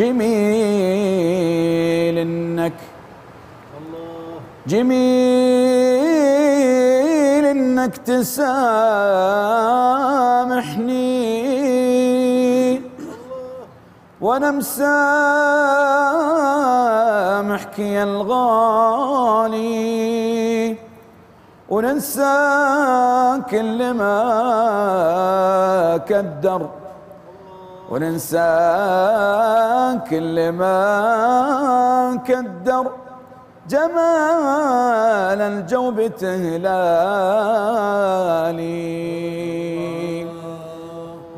جميل إنك، جميل إنك تسامحني وأنا مسامحك يا الغالي، وننسى كل ما كدر، وننسى كل ما كدر جمال الجوب تهلالي.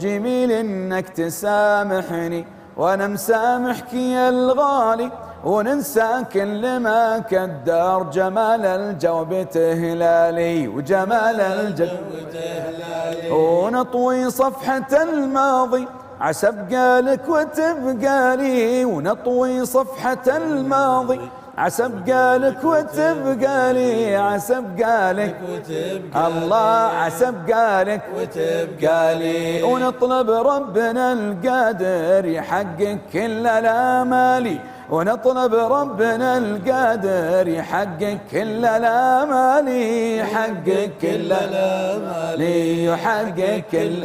جميل انك تسامحني وانا مسامحك يا الغالي، وننسى كل ما كدر جمال الجوب تهلالي، وجمال الجوب تهلالي، ونطوي صفحة الماضي عسى ابقى لك وتبقى لي، ونطوي صفحة الماضي عسى ابقى لك وتبقى لي، عسى ابقى لك وتبقى الله، عسى ابقى لك وتبقى لي، ونطلب ربنا القادر يحقق كل الامالي، ونطلب ربنا القادر يحقق كل الامالي، يحقق كل الامالي، يحقق كل.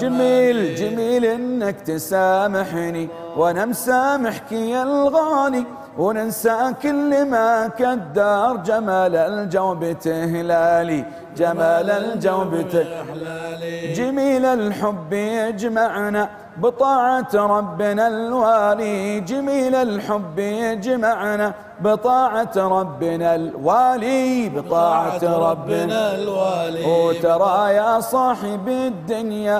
جميل جميل انك تسامحني وانا مسامحك يا الغالي، وننسى كل ما كدر جمال الجوب تهلالي، جمال الجوب تهلالي. جميل الحب يجمعنا بطاعة ربنا الوالي، جميل الحب يجمعنا بطاعة ربنا الوالي، بطاعة ربنا الوالي. وترى يا صاحب الدنيا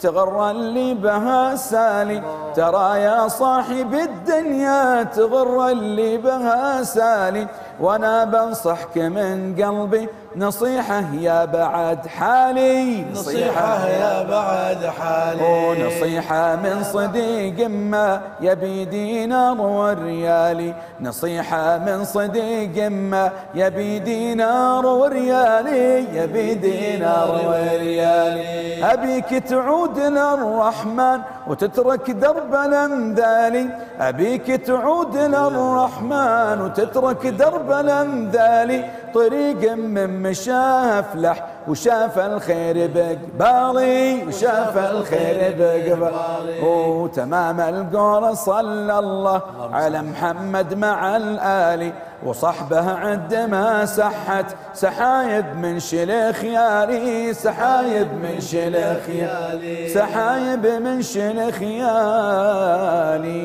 تغر اللي بها سالي، ترى يا صاحب الدنيا تغر اللي بها سالي، وانا بنصحك من قلبي نصيحة يا بعد حالي، نصيحة يا بعد حالي، ونصيحة من صديق ما يبي دينار وريالي، نصيحة من صديق ما يبي دينار وريالي، يبي دينار وريالي. أبيك تعود للرحمن وتترك درب الأمثال، أبيك تعود للرحمن وتترك درب الأمثال، طريق من مشاه أفلح وشاف الخير بقبالي، وشاف الخير بقبالي. وتمام القول صلى الله على محمد مع الآلي، وصحبه عد ما سحت سحايب من شل خيالي، سحايب من شل خيالي، سحايب من شل خيالي.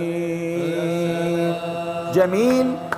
جميل.